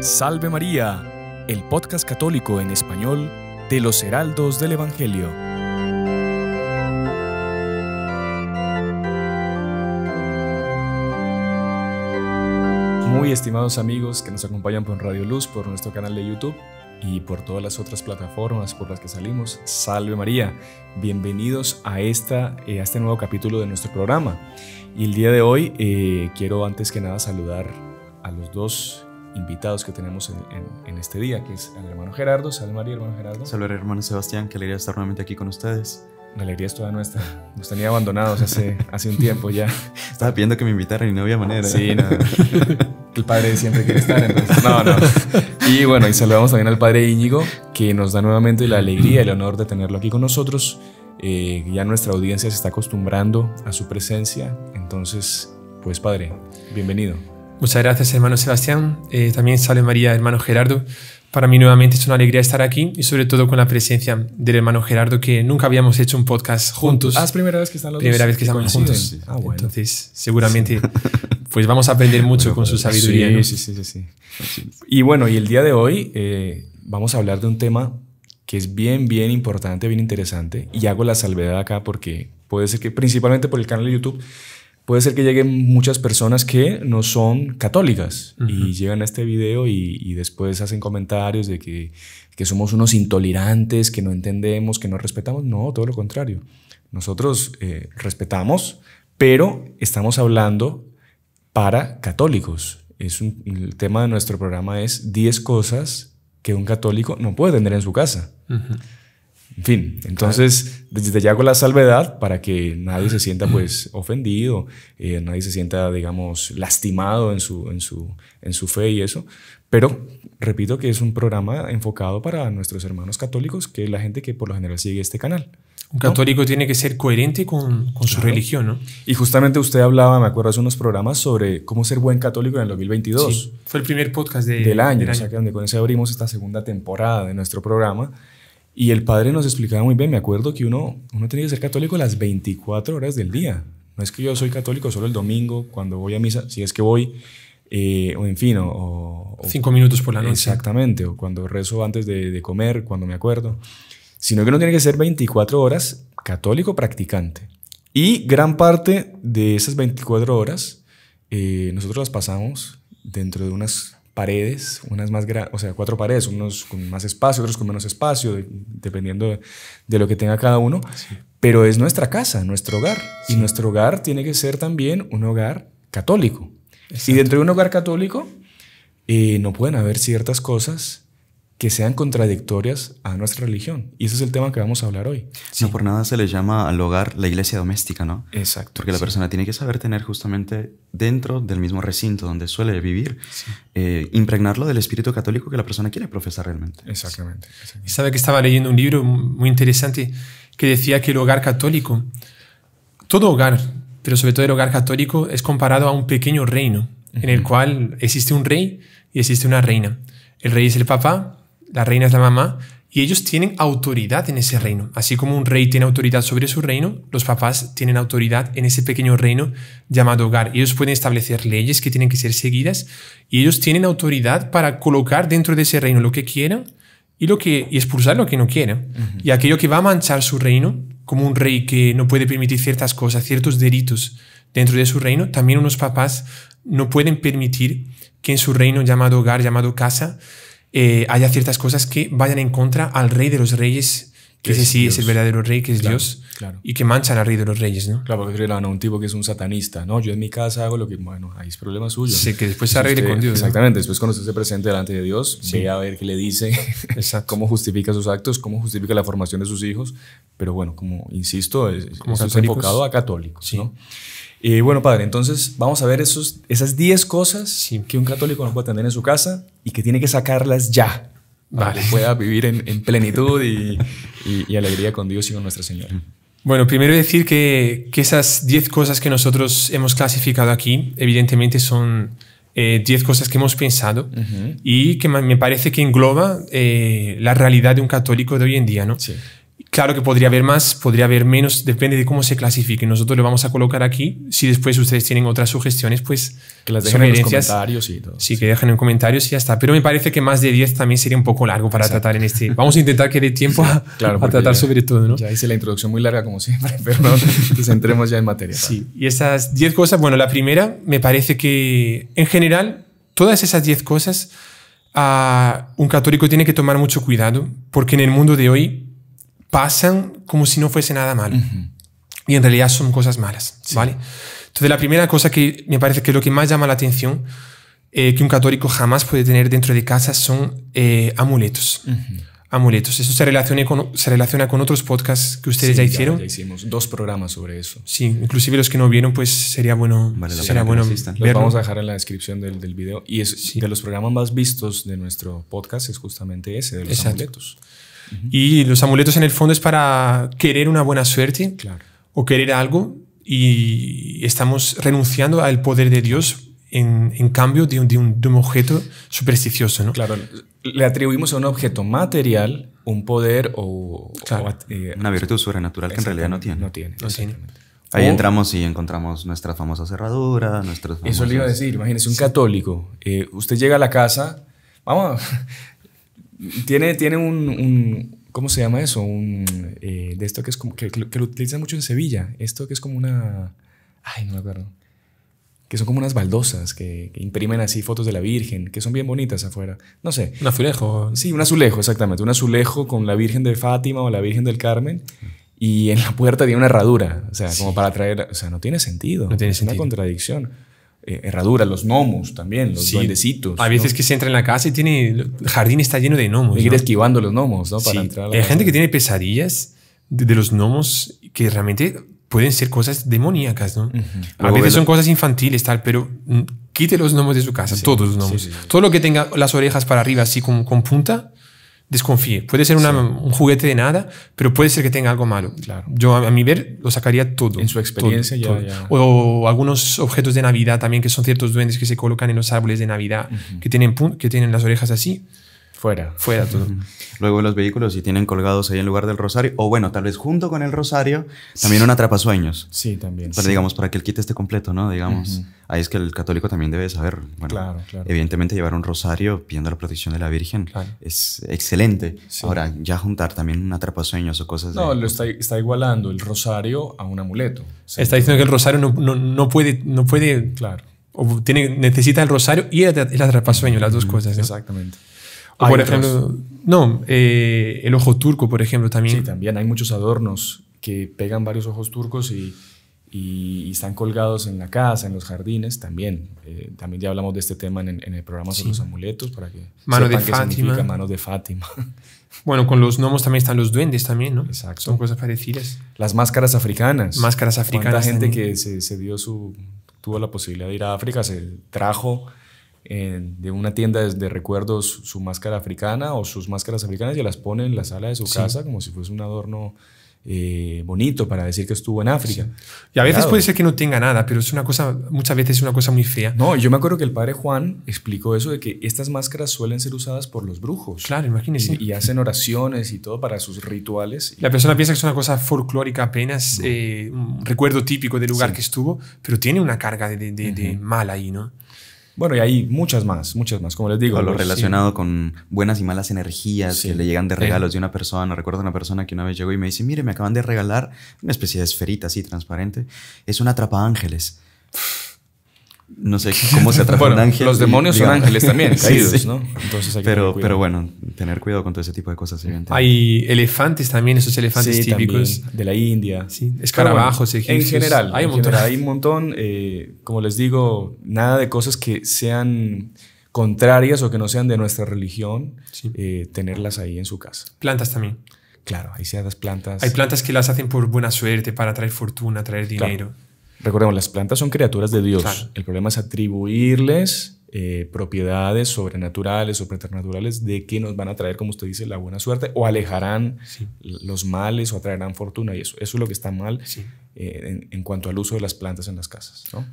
Salve María, el podcast católico en español de los Heraldos del Evangelio. Muy estimados amigos que nos acompañan por Radio Luz, por nuestro canal de YouTube y por todas las otras plataformas por las que salimos, Salve María, bienvenidos a este nuevo capítulo de nuestro programa. Y el día de hoy quiero antes que nada saludar a los dos invitados que tenemos en este día, que es al hermano Gerardo. Salve María, hermano Gerardo. Salve hermano Sebastián, qué alegría estar nuevamente aquí con ustedes. La alegría es toda nuestra. Nos tenía abandonados hace un tiempo ya. Estaba pidiendo que me invitaran y no había manera. Sí, no. El padre siempre quiere estar, entonces no. Y bueno, y saludamos también al padre Íñigo, que nos da nuevamente la alegría y el honor de tenerlo aquí con nosotros. Ya nuestra audiencia se está acostumbrando a su presencia. Entonces, pues padre, bienvenido. Muchas gracias, hermano Sebastián. También salve María, hermano Gerardo. Para mí nuevamente es una alegría estar aquí y sobre todo con la presencia del hermano Gerardo, que nunca habíamos hecho un podcast juntos. Ah, es primera vez que están los dos. Primera vez que estamos juntos. Ah, bueno. Entonces, seguramente, pues vamos a aprender mucho con su sabiduría. Sí. Y bueno, y el día de hoy vamos a hablar de un tema que es bien importante, bien interesante. Y hago la salvedad acá porque puede ser que, principalmente por el canal de YouTube, puede ser que lleguen muchas personas que no son católicas y llegan a este video y después hacen comentarios de que somos unos intolerantes, que no entendemos, que no respetamos. No, todo lo contrario. Nosotros respetamos, pero estamos hablando para católicos. El tema de nuestro programa es 10 cosas que un católico no puede tener en su casa. En fin, entonces desde ya hago la salvedad para que nadie se sienta pues ofendido, nadie se sienta, digamos, lastimado en su fe y eso. Pero repito que es un programa enfocado para nuestros hermanos católicos, que es la gente que por lo general sigue este canal. Un católico tiene que ser coherente con su religión, ¿no? Y justamente usted hablaba, me acuerdo, hace unos programas sobre cómo ser buen católico en el 2022. Sí, fue el primer podcast del año. O sea, que donde con eso abrimos esta segunda temporada de nuestro programa. Y el padre nos explicaba muy bien, me acuerdo que uno tiene que ser católico las 24 horas del día. No es que yo soy católico solo el domingo, cuando voy a misa, si es que voy, o en fin, o 5 minutos por la noche. Exactamente, o cuando rezo antes de comer, cuando me acuerdo. Sino que uno tiene que ser 24 horas católico practicante. Y gran parte de esas 24 horas, nosotros las pasamos dentro de unas paredes, unas más grandes, o sea, 4 paredes, unos con más espacio, otros con menos espacio, dependiendo de lo que tenga cada uno. Sí. Pero es nuestra casa, nuestro hogar. Sí. Y nuestro hogar tiene que ser también un hogar católico. Exacto. Y dentro de un hogar católico no pueden haber ciertas cosas que sean contradictorias a nuestra religión. Y ese es el tema que vamos a hablar hoy. Sí. No por nada se le llama al hogar la iglesia doméstica, ¿no? Exacto. Porque la persona tiene que saber tener justamente dentro del mismo recinto donde suele vivir, impregnarlo del espíritu católico que la persona quiere profesar realmente. Exactamente. Y sabe que estaba leyendo un libro muy interesante que decía que el hogar católico, todo hogar, pero sobre todo el hogar católico, es comparado a un pequeño reino en el cual existe un rey y existe una reina. El rey es el papá, la reina es la mamá, y ellos tienen autoridad en ese reino. Así como un rey tiene autoridad sobre su reino, los papás tienen autoridad en ese pequeño reino llamado hogar. Ellos pueden establecer leyes que tienen que ser seguidas y ellos tienen autoridad para colocar dentro de ese reino lo que quieran y expulsar lo que no quieran. Y aquello que va a manchar su reino, como un rey que no puede permitir ciertas cosas, ciertos delitos dentro de su reino, también unos papás no pueden permitir que en su reino llamado hogar, llamado casa, haya ciertas cosas que vayan en contra al rey de los reyes, que ese sí es el verdadero rey, que es Dios, y que manchan al rey de los reyes, ¿no? Claro, porque no, un tipo que es un satanista, ¿no? Yo en mi casa hago lo que... Bueno, ahí es problema suyo. Sí, que después se arregle con Dios. Exactamente, después cuando usted se presente delante de Dios, ve a ver qué le dice, cómo justifica sus actos, cómo justifica la formación de sus hijos, pero bueno, como insisto, es enfocado a católicos, ¿no? Bueno, padre, entonces vamos a ver esas 10 cosas que un católico no puede tener en su casa y que tiene que sacarlas ya para que pueda vivir en plenitud y alegría con Dios y con Nuestra Señora. Bueno, primero decir que esas 10 cosas que nosotros hemos clasificado aquí, evidentemente son 10 cosas que hemos pensado y que me parece que engloba la realidad de un católico de hoy en día, ¿no? Sí. Claro que podría haber más, podría haber menos, depende de cómo se clasifique. Nosotros lo vamos a colocar aquí. Si después ustedes tienen otras sugestiones, pues que las dejen en los comentarios y todo. Sí, que dejen en comentarios y ya está. Pero me parece que más de 10 también sería un poco largo para tratar en este. Vamos a intentar que dé tiempo a tratar sobre todo, ¿no? Ya hice la introducción muy larga como siempre, pero no, pues entremos ya en materia. Sí, y esas 10 cosas, bueno, la primera me parece que en general todas esas 10 cosas un católico tiene que tomar mucho cuidado, porque en el mundo de hoy pasan como si no fuese nada malo. Uh-huh. Y en realidad son cosas malas, sí. ¿Vale? Entonces, la primera cosa que me parece que es lo que más llama la atención que un católico jamás puede tener dentro de casa son amuletos. Uh-huh. Amuletos. Eso se relaciona con otros podcasts que ustedes ya hicieron. Ya hicimos 2 programas sobre eso. Sí, inclusive los que no vieron, pues sería bueno, los vamos a dejar en la descripción del video. Y es, sí, de los programas más vistos de nuestro podcast es justamente ese, de los amuletos. Y los amuletos en el fondo es para querer una buena suerte, claro, o querer algo, y estamos renunciando al poder de Dios en cambio de un objeto supersticioso, ¿no? Claro, le atribuimos a un objeto material un poder o, claro, una virtud sobrenatural que en realidad no tiene. No tiene, ahí entramos y encontramos nuestras famosas cerraduras, nuestras famosas... Eso le iba a decir, imagínese un católico, usted llega a la casa, vamos... Tiene un ¿cómo se llama eso? De esto que es como que lo utilizan mucho en Sevilla. Esto que es como una... Ay, no me acuerdo. Que son como unas baldosas que imprimen así fotos de la Virgen, que son bien bonitas afuera. No sé. Un azulejo. Sí, un azulejo, exactamente. Un azulejo con la Virgen de Fátima o la Virgen del Carmen. Y en la puerta tiene una herradura. O sea, sí, como para traer... O sea, no tiene sentido. No tiene sentido. Es una contradicción. Herraduras, los gnomos también, los duendecitos. A veces, ¿no?, que se entra en la casa y tiene... El jardín está lleno de gnomos. Hay que ir esquivando los gnomos, ¿no? Para entrar a la casa. Hay gente que tiene pesadillas de los gnomos que realmente pueden ser cosas demoníacas, ¿no? Uh-huh. A veces son cosas infantiles, tal, pero quite los gnomos de su casa, todos los gnomos. Sí, sí, sí. Todo lo que tenga las orejas para arriba así con punta, desconfíe. Puede ser un juguete de nada, pero puede ser que tenga algo malo. Claro. Yo, a mi ver, lo sacaría todo. En su experiencia todo, ya. O algunos objetos de Navidad también, que son ciertos duendes que se colocan en los árboles de Navidad, uh-huh, que tienen las orejas así. Fuera. Fuera todo. Uh-huh. Luego los vehículos, si tienen colgados ahí en lugar del rosario, o bueno, tal vez junto con el rosario, también un atrapasueños. Sí, también. Pero digamos, para que el kit esté completo, ¿no? Digamos, uh-huh, ahí es que el católico también debe saber. Bueno, claro, claro. Evidentemente llevar un rosario pidiendo la protección de la Virgen, claro, es excelente. Sí. Ahora, ya juntar también un atrapasueños o cosas... No, lo está igualando el rosario a un amuleto. Sí. Está diciendo que el rosario no puede... Claro. O necesita el rosario y el atrapasueños, las dos cosas, ¿no? Exactamente. Por ejemplo, el ojo turco, por ejemplo, también. Sí, también hay muchos adornos que pegan varios ojos turcos y están colgados en la casa, en los jardines, también. También ya hablamos de este tema en el programa sobre los amuletos, para que mano de Fátima. Mano de Fátima. Bueno, con los gnomos también están los duendes también, ¿no? Exacto. Son cosas parecidas. Las máscaras africanas. Máscaras africanas. La gente también que tuvo la posibilidad de ir a África, se trajo de una tienda de recuerdos su máscara africana o sus máscaras africanas y las pone en la sala de su casa como si fuese un adorno bonito para decir que estuvo en África. Sí. Y a veces puede ser que no tenga nada, pero es una cosa, muchas veces es una cosa muy fea. No, yo me acuerdo que el padre Juan explicó eso de que estas máscaras suelen ser usadas por los brujos. Claro, imagínense. Y hacen oraciones y todo para sus rituales. La persona piensa que es una cosa folclórica apenas, un recuerdo típico del lugar que estuvo, pero tiene una carga de mal ahí, ¿no? Bueno, y hay muchas más, como les digo. O lo relacionado con buenas y malas energías que le llegan de regalos de una persona. Recuerdo una persona que una vez llegó y me dice, mire, me acaban de regalar una especie de esferita así transparente. Es una atrapa ángeles. No sé cómo se atrapa un ángel. Los demonios son ángeles también, caídos, ¿no? Entonces hay que pero bueno, tener cuidado con todo ese tipo de cosas. Hay elefantes también, esos elefantes típicos. De la India. Sí. Escarabajos, egipcios. En general, hay un montón. Como les digo, nada de cosas que sean contrarias o que no sean de nuestra religión, tenerlas ahí en su casa. Plantas también. Claro, ahí se las plantas. Hay plantas que las hacen por buena suerte, para traer fortuna, traer dinero. Claro. Recordemos, las plantas son criaturas de Dios. Claro. El problema es atribuirles propiedades sobrenaturales o preternaturales de que nos van a traer, como usted dice, la buena suerte o alejarán los males o atraerán fortuna. Y eso es lo que está mal en cuanto al uso de las plantas en las casas, ¿no?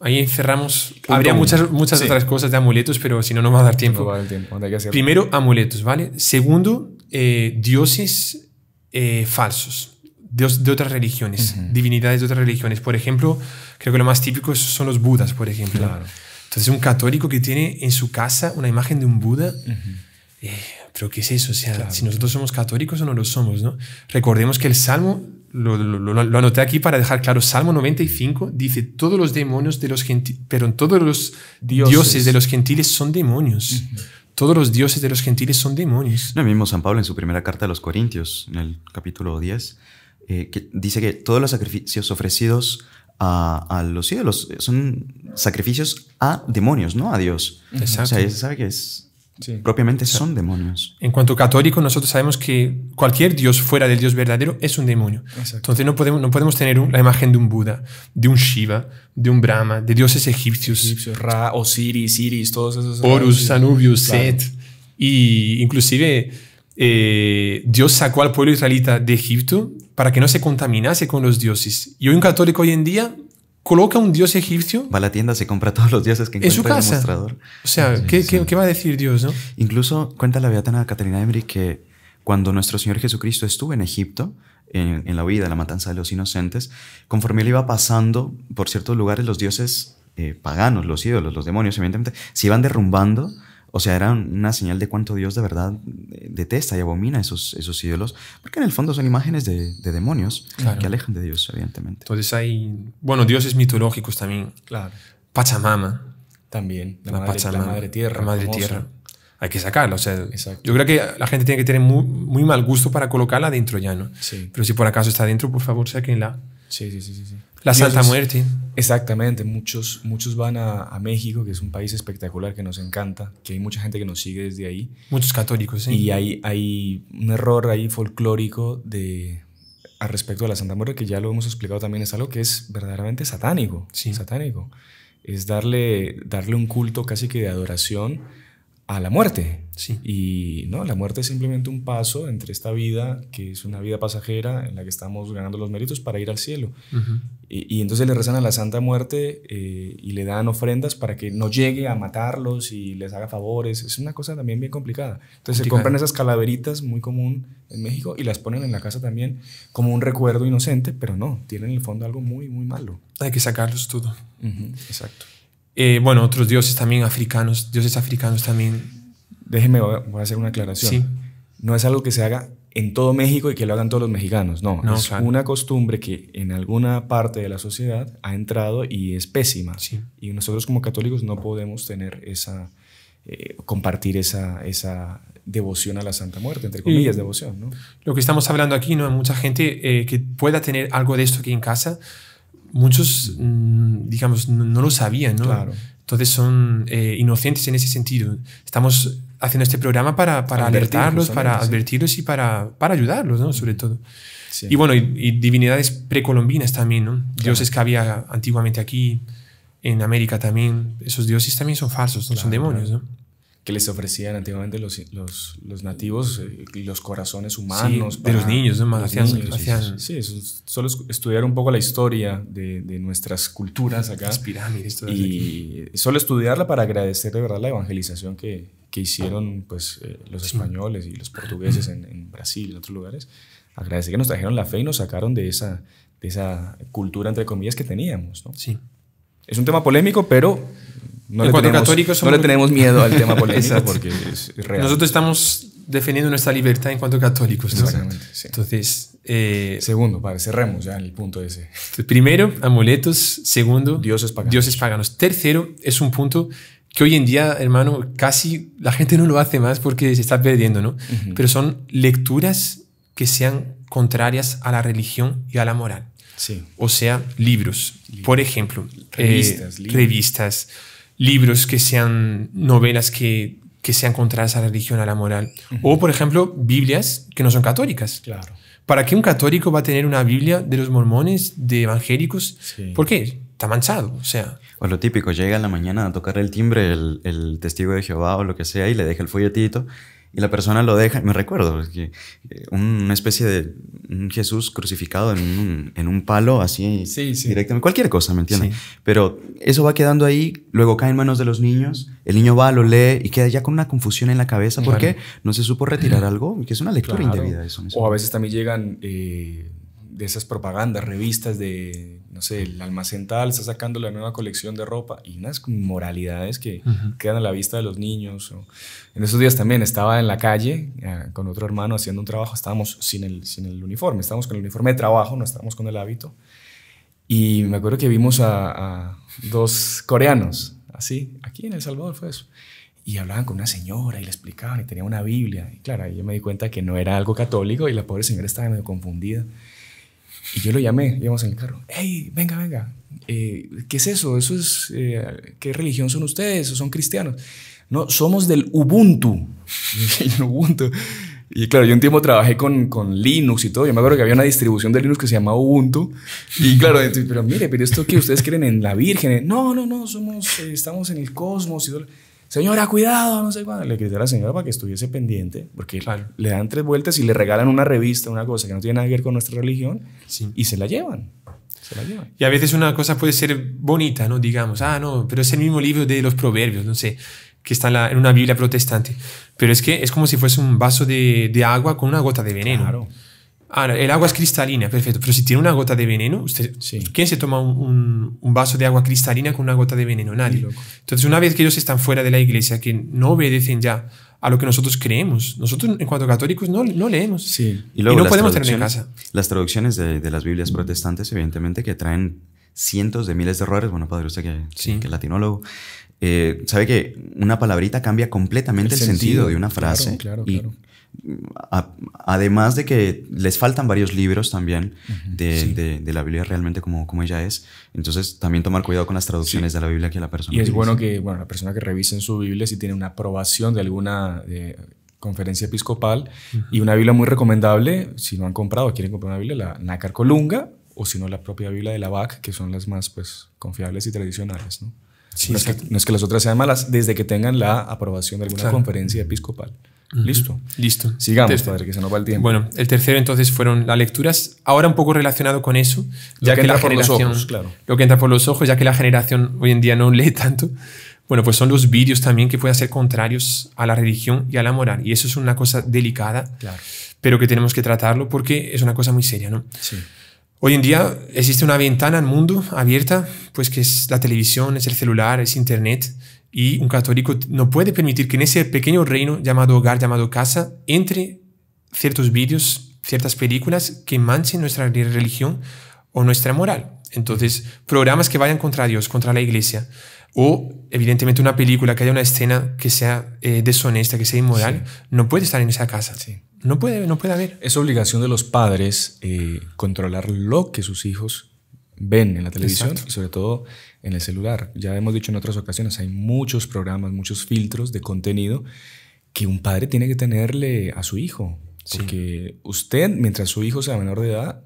Ahí cerramos. Habría muchas otras cosas de amuletos, pero si no, no va a dar tiempo. No va a dar tiempo. Primero, amuletos, ¿vale? Segundo, dioses falsos de otras religiones, divinidades de otras religiones. Por ejemplo, creo que lo más típico son los budas, por ejemplo. Claro. Entonces, un católico que tiene en su casa una imagen de un Buda, ¿pero qué es eso? O sea, si nosotros somos católicos o no lo somos, ¿no? Recordemos que el Salmo, lo anoté aquí para dejar claro, Salmo 95 dice, todos los demonios de los gentiles, perdón, todos los dioses de los gentiles son demonios. Todos los dioses de los gentiles son demonios. No, el mismo San Pablo en su primera carta a los Corintios, en el capítulo 10, que dice que todos los sacrificios ofrecidos a los ídolos son sacrificios a demonios, no a Dios. Exacto. O sea, se sabe que es, propiamente son demonios. En cuanto a católico, nosotros sabemos que cualquier Dios fuera del Dios verdadero es un demonio. Exacto. Entonces no podemos tener la imagen de un Buda, de un Shiva, de un Brahma, de dioses egipcios. Ra, Osiris, Iris, todos esos. Horus, Anubius, Set. Y inclusive Dios sacó al pueblo israelita de Egipto para que no se contaminase con los dioses. Y hoy un católico hoy en día coloca un dios egipcio. Va a la tienda, se compra todos los dioses que encuentra en su casa. En el mostrador. O sea, sí, ¿qué va a decir Dios, no? Incluso cuenta la Beata Catalina Emmerich que cuando nuestro Señor Jesucristo estuvo en Egipto, en la huida, la matanza de los inocentes, conforme él iba pasando por ciertos lugares, los dioses paganos, los ídolos, los demonios, evidentemente, se iban derrumbando. O sea, era una señal de cuánto Dios de verdad detesta y abomina esos ídolos, porque en el fondo son imágenes de demonios que alejan de Dios, evidentemente. Entonces hay, bueno, dioses mitológicos también. Claro. Pachamama. También. La madre tierra. La madre tierra. Hay que sacarla, o sea, yo creo que la gente tiene que tener muy, muy mal gusto para colocarla dentro ya, ¿no? Sí. Pero si por acaso está dentro, por favor, sáquenla. Sí. La Santa Muerte. Exactamente, muchos van a México, que es un país espectacular que nos encanta, que hay mucha gente que nos sigue desde ahí. Muchos católicos, sí. Y hay un error ahí folclórico al respecto de la Santa Muerte, que ya lo hemos explicado también, es algo que es verdaderamente satánico. Sí. Satánico. Es darle un culto casi que de adoración a la muerte. Sí. Y no, la muerte es simplemente un paso entre esta vida, que es una vida pasajera en la que estamos ganando los méritos para ir al cielo. Y entonces le rezan a la Santa Muerte y le dan ofrendas para que no llegue a matarlos y les haga favores. Es una cosa también bien complicada. Entonces se compran esas calaveritas, muy común en México, y las ponen en la casa también como un recuerdo inocente, pero no, tienen en el fondo algo muy, muy malo. Hay que sacarlos todo. Exacto. Bueno, otros dioses también africanos, Déjeme, voy a hacer una aclaración. Sí. No es algo que se haga en todo México y que lo hagan todos los mexicanos. No, es una costumbre que en alguna parte de la sociedad ha entrado y es pésima. Sí. Y nosotros como católicos no podemos tener compartir esa devoción a la Santa Muerte, entre comillas, devoción, ¿no? Lo que estamos hablando aquí, ¿no? Mucha gente que pueda tener algo de esto aquí en casa, muchos, digamos, no lo sabían, ¿no? Claro. Entonces son inocentes en ese sentido. Estamos haciendo este programa para alertarlos, para advertirlos y para ayudarlos, ¿no? Sobre todo. Sí. Y bueno, y divinidades precolombinas también, ¿no? Dioses que había antiguamente aquí, en América también. Esos dioses también son falsos, no son demonios, ¿no? Que les ofrecían antiguamente los nativos los corazones humanos. Sí, de los niños, ¿no? Sí, eso, solo estudiar un poco la historia de nuestras culturas acá. Las pirámides, todas aquí. Solo estudiarla para agradecer de verdad la evangelización que hicieron pues, los españoles y los portugueses en Brasil y en otros lugares. Agradecer que nos trajeron la fe y nos sacaron de esa cultura, entre comillas, que teníamos, ¿no? Sí. Es un tema polémico, pero no le tenemos miedo al tema polémico porque es real. Nosotros estamos defendiendo nuestra libertad en cuanto a católicos, ¿no? Exactamente, sí. Entonces, segundo, padre, cerremos ya en el punto ese. Primero, amuletos. Segundo, dioses paganos. Tercero, es un punto que hoy en día, hermano, casi la gente no lo hace más porque se está perdiendo, ¿no? Pero son lecturas que sean contrarias a la religión y a la moral. Sí. O sea, libros. Por ejemplo, revistas, libros que sean novelas que sean contrarias a la religión, a la moral. O, por ejemplo, Biblias que no son católicas. Claro. ¿Para qué un católico va a tener una Biblia de los mormones, de evangélicos? Sí. ¿Por qué? Está manchado, o sea. O lo típico, llega en la mañana a tocar el timbre el testigo de Jehová o lo que sea y le deja el folletito y la persona lo deja. Me recuerdo que una especie de un Jesús crucificado en un palo así, sí, sí, directamente, cualquier cosa, ¿me entiendes? Sí. Pero eso va quedando ahí, luego cae en manos de los niños, el niño va, lo lee y queda ya con una confusión en la cabeza porque no se supo retirar algo, que es una lectura indebida. Eso mismo. O a veces también llegan de esas propagandas, revistas de, no sé, el almacén tal está sacando la nueva colección de ropa y unas moralidades que quedan a la vista de los niños. O en esos días también estaba en la calle con otro hermano haciendo un trabajo, estábamos sin el uniforme, estábamos con el uniforme de trabajo, no estábamos con el hábito. Y me acuerdo que vimos a dos coreanos, así, aquí en El Salvador fue eso. Y hablaban con una señora y le explicaban y tenía una Biblia. Y claro, yo me di cuenta que no era algo católico y la pobre señora estaba medio confundida. Y yo lo llamé, íbamos en el carro. ¡Hey, venga, venga! ¿Qué es eso? ¿Eso es qué religión son ustedes? ¿O son cristianos? No, somos del Ubuntu. El Ubuntu. Y claro, yo un tiempo trabajé con Linux y todo. Yo me acuerdo que había una distribución de Linux que se llamaba Ubuntu. Y claro, entonces, pero mire, pero esto que ustedes creen en la Virgen. No, no, no, estamos en el cosmos y todo. Señora, cuidado, no sé cuándo. Le grité a la señora para que estuviese pendiente, porque le dan 3 vueltas y le regalan una revista, una cosa que no tiene nada que ver con nuestra religión, y se la llevan. Y a veces una cosa puede ser bonita, ¿no? Digamos, ah, no, pero es el mismo libro de los Proverbios, no sé, que está en una Biblia protestante. Pero es que es como si fuese un vaso de agua con una gota de veneno. Claro. Ahora, el agua es cristalina, perfecto, pero si tiene una gota de veneno, usted, ¿quién se toma un vaso de agua cristalina con una gota de veneno? Nadie. Entonces, una vez que ellos están fuera de la iglesia, que no obedecen ya a lo que nosotros creemos, nosotros en cuanto a católicos no leemos, y luego no podemos tener en casa. Las traducciones de las Biblias protestantes, evidentemente, que traen cientos de miles de errores. Bueno, padre, usted que es latinólogo, sabe que una palabrita cambia completamente el sentido de una frase. Claro, claro. Además de que les faltan varios libros también de la Biblia realmente como ella es. Entonces también tomar cuidado con las traducciones de la Biblia que la persona utiliza. Bueno, que la persona que revise en su Biblia si tiene una aprobación de alguna conferencia episcopal. Y una Biblia muy recomendable, si no han comprado, quieren comprar una Biblia, la Nácar Colunga, o si no la propia Biblia de la BAC, que son las más confiables y tradicionales, ¿no? No es que las otras sean malas, desde que tengan la aprobación de alguna conferencia episcopal. Listo. Sigamos, padre, que se nos va el tiempo. Bueno, el tercero entonces fueron las lecturas. Ahora un poco relacionado con eso, ya que la generación, lo que entra por los ojos, ya que la generación hoy en día no lee tanto. Bueno, pues son los vídeos también que pueden ser contrarios a la religión y a la moral. Y eso es una cosa delicada, pero que tenemos que tratarlo porque es una cosa muy seria, ¿no? Hoy en día existe una ventana al mundo abierta, pues que es la televisión, es el celular, es internet. Y un católico no puede permitir que en ese pequeño reino llamado hogar, llamado casa, entre ciertos vídeos, ciertas películas que manchen nuestra religión o nuestra moral. Entonces, programas que vayan contra Dios, contra la iglesia, o evidentemente una película que haya una escena que sea deshonesta, que sea inmoral, no puede estar en esa casa. No puede haber. Es obligación de los padres controlar lo que sus hijos ven en la televisión y sobre todo en el celular. Ya hemos dicho en otras ocasiones, hay muchos programas, muchos filtros de contenido que un padre tiene que tenerle a su hijo. Porque usted, mientras su hijo sea menor de edad,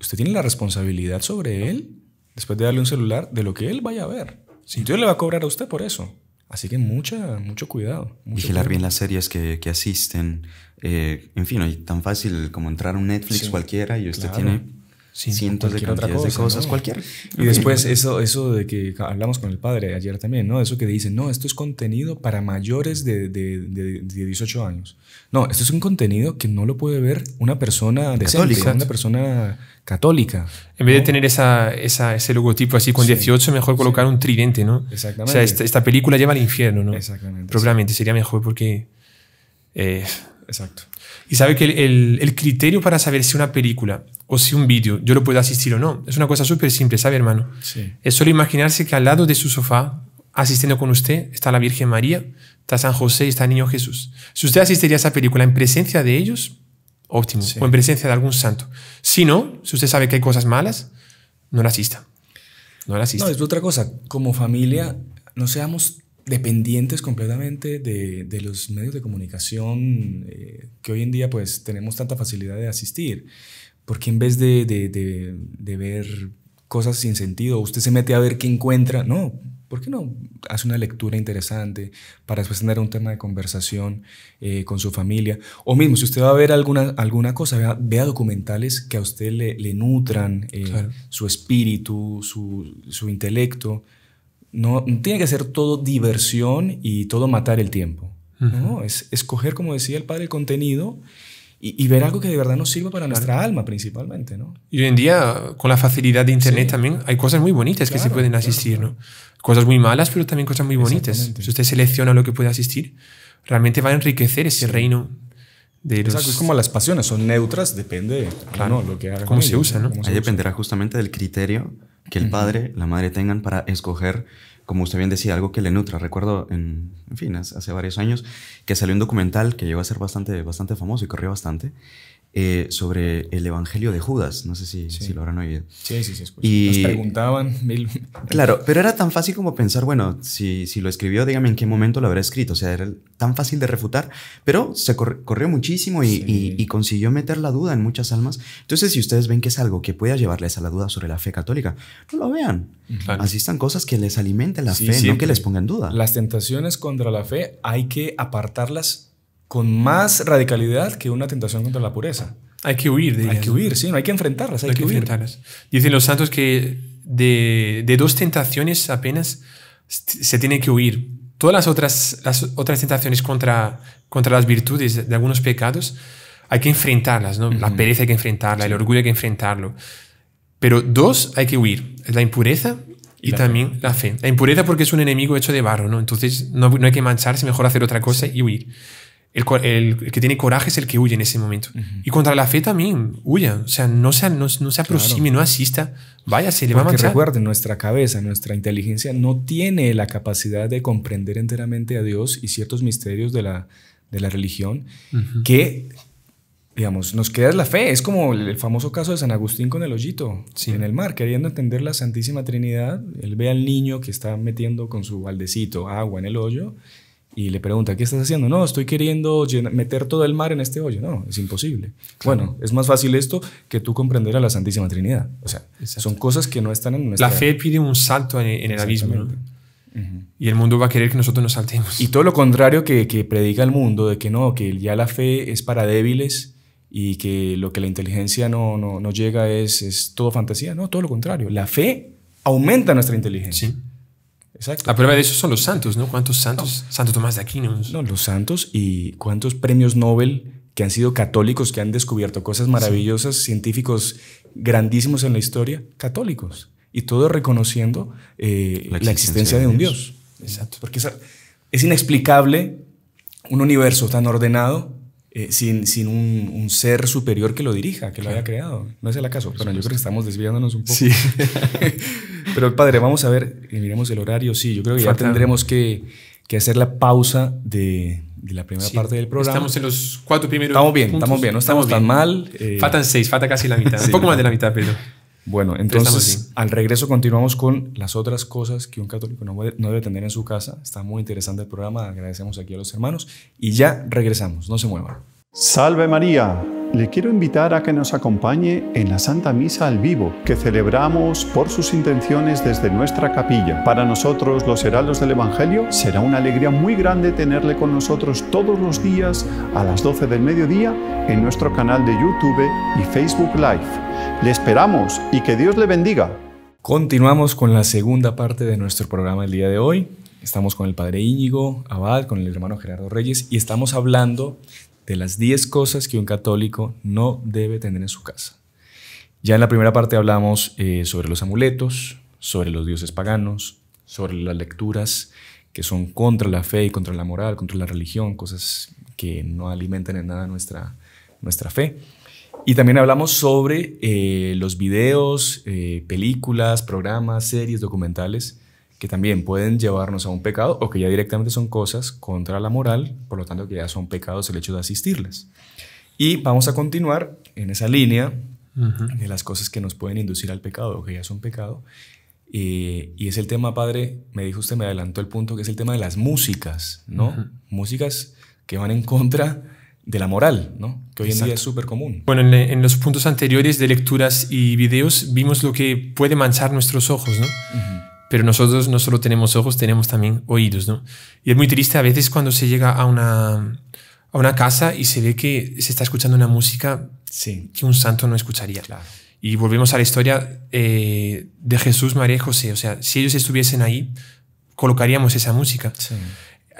usted tiene la responsabilidad sobre él, después de darle un celular, de lo que él vaya a ver. Entonces le va a cobrar a usted por eso. Así que mucho cuidado. Vigilar bien las series que asisten. En fin, no es tan fácil como entrar a un Netflix cualquiera y usted tiene... cientos de cosas, ¿no? Y después eso de que hablamos con el padre ayer también, ¿no? Eso que dicen, no, esto es contenido para mayores de 18 años. No, esto es un contenido que no lo puede ver una persona decente, una persona católica. En vez de tener ese logotipo así con 18, mejor colocar un tridente, ¿no? Exactamente. O sea, esta película lleva al infierno, ¿no? Exactamente. Probablemente sería mejor porque... Y sabe que el criterio para saber si una película o si un vídeo yo lo puedo asistir o no es una cosa súper simple, ¿sabe, hermano? Es solo imaginarse que al lado de su sofá, asistiendo con usted, está la Virgen María, está San José y está el Niño Jesús. Si usted asistiría a esa película en presencia de ellos, óptimo, o en presencia de algún santo. Si no, si usted sabe que hay cosas malas, no la asista. No, es otra cosa. Como familia, no seamos dependientes completamente de los medios de comunicación que hoy en día pues tenemos tanta facilidad de asistir, porque en vez de ver cosas sin sentido, usted se mete a ver qué encuentra. No, ¿por qué no hace una lectura interesante para después tener un tema de conversación con su familia? O mismo, si usted va a ver alguna cosa, vea documentales que a usted le nutran claro, su espíritu, su intelecto. No tiene que ser todo diversión y todo matar el tiempo. Uh-huh. No, es escoger, como decía el padre, el contenido y ver algo que de verdad nos sirva para nuestra claro, alma principalmente, ¿no? Y hoy en día, con la facilidad de internet sí, también, hay cosas muy bonitas claro, que se pueden asistir, claro, ¿no? Cosas muy malas, pero también cosas muy bonitas. Si usted selecciona lo que puede asistir, realmente va a enriquecer ese sí, reino de los... Exacto, es como las pasiones, son neutras, depende claro, no, lo que haga cómo se usa, ¿no? Ahí dependerá justamente del criterio que el padre, la madre tengan para escoger, como usted bien decía, algo que le nutra. Recuerdo, en fin, hace varios años, que salió un documental que llegó a ser bastante famoso y corrió bastante, sobre el Evangelio de Judas. No sé si lo habrán oído. Sí, sí, sí. Y nos preguntaban mil... Claro, pero era tan fácil como pensar, bueno, si lo escribió, dígame en qué momento lo habrá escrito. O sea, era tan fácil de refutar, pero se corrió muchísimo y, sí, y consiguió meter la duda en muchas almas. Entonces, si ustedes ven que es algo que pueda llevarles a la duda sobre la fe católica, no lo vean. Claro. Asistan cosas que les alimenten la fe, siempre, no que les pongan duda. Las tentaciones contra la fe hay que apartarlas con más radicalidad que una tentación contra la pureza. Hay que huir de ellas. Hay que huir, sí, no hay que enfrentarlas, hay que huir. Enfrentarlas. Dicen los santos que de dos tentaciones apenas se tiene que huir. Todas las otras tentaciones contra las virtudes de algunos pecados hay que enfrentarlas, ¿no? Uh-huh. La pereza hay que enfrentarla, sí, el orgullo hay que enfrentarlo. Pero dos hay que huir, la impureza y también fe, la fe. La impureza porque es un enemigo hecho de barro, ¿no? Entonces no hay que mancharse, mejor hacer otra cosa sí, y huir. El que tiene coraje es el que huye en ese momento. Uh-huh. Y contra la fe también, huya. O sea, no se aproxime, claro, no asista. Vaya, se le va a manchar. Porque recuerden, nuestra cabeza, nuestra inteligencia no tiene la capacidad de comprender enteramente a Dios y ciertos misterios de la religión uh-huh, que... Digamos, nos queda la fe. Es como el famoso caso de San Agustín con el hoyito sí, en el mar, queriendo entender la Santísima Trinidad. Él ve al niño que está metiendo con su baldecito agua en el hoyo y le pregunta, ¿qué estás haciendo? No, estoy queriendo meter todo el mar en este hoyo. No, es imposible. Claro. Bueno, es más fácil esto que tú comprender a la Santísima Trinidad. O sea, exacto, son cosas que no están en nuestra... La fe pide un salto en el abismo, ¿no? Uh-huh. Y el mundo va a querer que nosotros nos saltemos. Y todo lo contrario que predica el mundo, de que no, que ya la fe es para débiles... y que lo que la inteligencia no llega es todo fantasía. No, todo lo contrario. La fe aumenta nuestra inteligencia. Sí. Exacto. La prueba de eso son los santos, ¿no? ¿Cuántos santos? No. Santo Tomás de Aquino. No, los santos y cuántos premios Nobel que han sido católicos, que han descubierto cosas maravillosas, sí, científicos grandísimos en la historia, católicos. Y todo reconociendo la existencia de un Dios. Exacto. Porque es inexplicable un universo tan ordenado sin un ser superior que lo dirija, que lo claro, haya creado. No es el acaso. Bueno, yo creo que estamos desviándonos un poco. Sí. Pero, padre, vamos a ver, miremos el horario. Sí, yo creo que ya tendremos que hacer la pausa de la primera sí, parte del programa. Estamos en los 4 primeros puntos. Estamos bien, no estamos tan mal. Faltan 6, falta casi la mitad. Sí, un poco más de la mitad, pero... Bueno, entonces al regreso continuamos con las otras cosas que un católico no debe tener en su casa. Está muy interesante el programa, agradecemos aquí a los hermanos y ya regresamos, no se muevan. Salve María, le quiero invitar a que nos acompañe en la Santa Misa al Vivo que celebramos por sus intenciones desde nuestra capilla. Para nosotros, los heraldos del Evangelio, será una alegría muy grande tenerle con nosotros todos los días a las 12 del mediodía en nuestro canal de YouTube y Facebook Live. Le esperamos y que Dios le bendiga. Continuamos con la segunda parte de nuestro programa el día de hoy. Estamos con el padre Íñigo Abad, con el hermano Gerardo Reyes y estamos hablando de las 10 cosas que un católico no debe tener en su casa. Ya en la primera parte hablamos sobre los amuletos, sobre los dioses paganos, sobre las lecturas que son contra la fe y contra la moral, contra la religión, cosas que no alimentan en nada nuestra fe. Y también hablamos sobre los videos, películas, programas, series, documentales que también pueden llevarnos a un pecado o que ya directamente son cosas contra la moral, por lo tanto que ya son pecados el hecho de asistirles. Y vamos a continuar en esa línea uh-huh, de las cosas que nos pueden inducir al pecado o que ya son pecado. Y es el tema, padre, me dijo usted, me adelantó el punto, que es el tema de las músicas, ¿no? Uh-huh. Músicas que van en contra de la moral, ¿no? Que hoy en exacto, día es súper común. Bueno, en los puntos anteriores de lecturas y videos vimos lo que puede manchar nuestros ojos, ¿no? Uh-huh. Pero nosotros no solo tenemos ojos, tenemos también oídos, ¿no? Y es muy triste a veces cuando se llega a una casa y se ve que se está escuchando una música que un santo no escucharía. Claro. Y volvemos a la historia de Jesús, María y José. O sea, si ellos estuviesen ahí, colocaríamos esa música. Sí.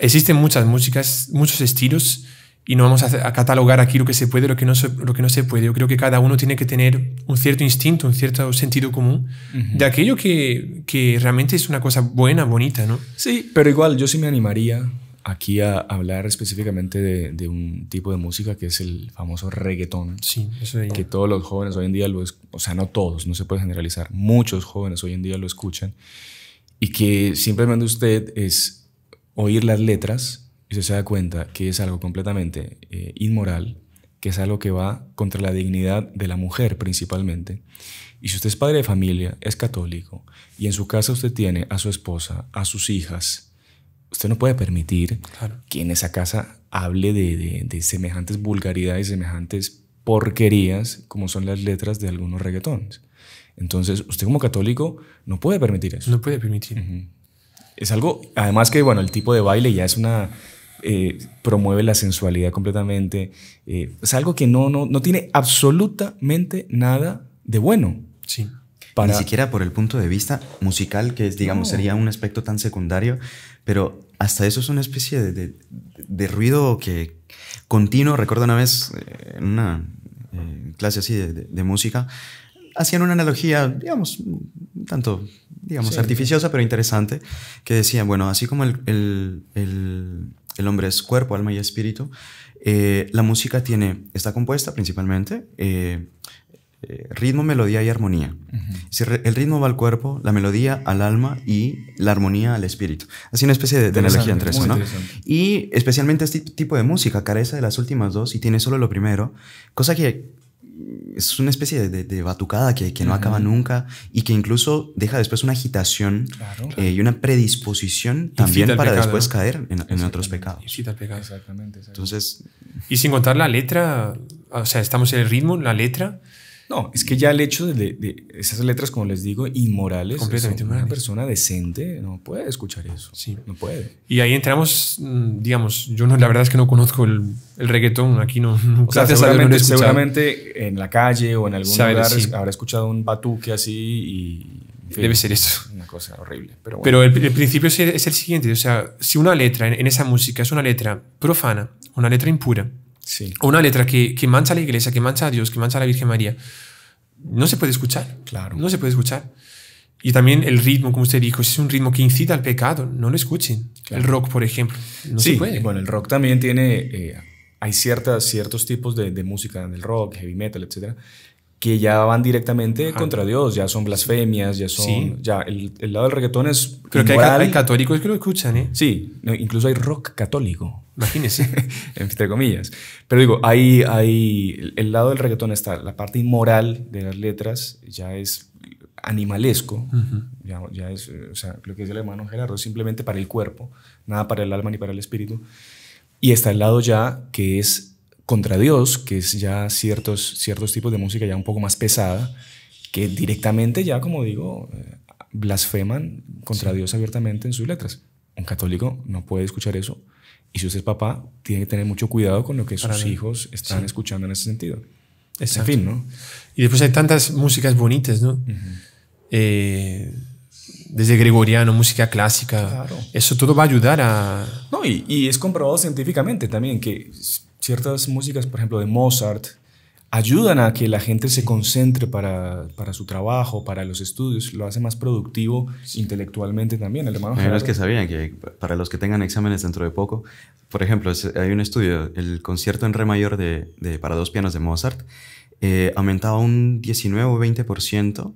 Existen muchas músicas, muchos estilos, y no vamos a catalogar aquí lo que se puede, lo que no se puede. Yo creo que cada uno tiene que tener un cierto instinto, un cierto sentido común de aquello que realmente es una cosa buena, bonita, ¿no? Sí, pero igual yo sí me animaría aquí a hablar específicamente de un tipo de música que es el famoso reggaetón. Sí, eso es. Que todos los jóvenes hoy en día o sea, no todos, no se puede generalizar. Muchos jóvenes hoy en día lo escuchan y que simplemente usted es oír las letras y se da cuenta que es algo completamente inmoral, que es algo que va contra la dignidad de la mujer principalmente. Y si usted es padre de familia, es católico, y en su casa usted tiene a su esposa, a sus hijas, usted no puede permitir que en esa casa hable de semejantes vulgaridades, semejantes porquerías, como son las letras de algunos reggaetones. Entonces, usted como católico no puede permitir eso. No puede permitir. Es algo, además que, bueno, el tipo de baile ya es una... promueve la sensualidad completamente. Es algo que no tiene absolutamente nada de bueno. Sí. Ni siquiera por el punto de vista musical, que es, digamos, sería un aspecto tan secundario, pero hasta eso es una especie de ruido que continuo. Recuerdo una vez en una clase así de música, hacían una analogía, digamos, tanto... digamos, artificiosa, pero interesante, que decía, bueno, así como el hombre es cuerpo, alma y espíritu, la música está compuesta principalmente ritmo, melodía y armonía. Si el ritmo va al cuerpo, la melodía al alma y la armonía al espíritu. Así una especie de analogía entre eso, ¿no? Y especialmente este tipo de música carece de las últimas dos y tiene solo lo primero, cosa que... es una especie de batucada que no acaba nunca y que incluso deja después una agitación y una predisposición también para pecado, después caer en otros pecados. Exactamente. Entonces, y sin contar la letra, o sea, estamos en el ritmo, la letra. No, es que ya el hecho de esas letras, como les digo, inmorales, completamente inmorales. Una persona decente no puede escuchar eso. Sí. No puede. Y ahí entramos, digamos, yo no, la verdad es que no conozco el reggaetón, aquí no. O sea, seguramente en la calle o en algún lugar habrá escuchado un batuque así y... en fin, debe ser eso. Una cosa horrible. Pero, bueno. Pero el principio es el siguiente, o sea, si una letra en esa música es una letra profana, una letra impura, o una letra que mancha a la iglesia, que mancha a Dios, que mancha a la Virgen María, no se puede escuchar. Claro. No se puede escuchar. Y también el ritmo, como usted dijo, es un ritmo que incita al pecado. No lo escuchen. Claro. El rock, por ejemplo. No se puede. Bueno, el rock también tiene... hay ciertos tipos de música del rock, heavy metal, etcétera, que ya van directamente contra Dios. Ya son blasfemias, ya son... Ya el lado del reggaetón es... Creo que hay católicos que lo escuchan, ¿eh? Sí. Incluso hay rock católico. Imagínese, entre comillas. Pero digo, el lado del reggaetón está la parte inmoral de las letras, ya es animalesco, ya es, o sea, lo que dice el hermano Gerardo, simplemente para el cuerpo, nada para el alma ni para el espíritu. Y está el lado ya que es contra Dios, que es ya ciertos tipos de música ya un poco más pesada, que directamente ya, como digo, blasfeman contra Dios abiertamente en sus letras. Un católico no puede escuchar eso. Y si usted es papá, tiene que tener mucho cuidado con lo que sus hijos están escuchando en ese sentido. Exacto. En fin, ¿no? Y después hay tantas músicas bonitas, ¿no? Desde gregoriano, música clásica. Claro. Eso todo va a ayudar a... No, y es comprobado científicamente también que ciertas músicas, por ejemplo, de Mozart, ayudan a que la gente se concentre para su trabajo, para los estudios, lo hace más productivo intelectualmente también. El hermano Gerardo. Es que sabían que para los que tengan exámenes dentro de poco, por ejemplo, hay un estudio, el concierto en re mayor para dos pianos de Mozart aumentaba un 19 o 20%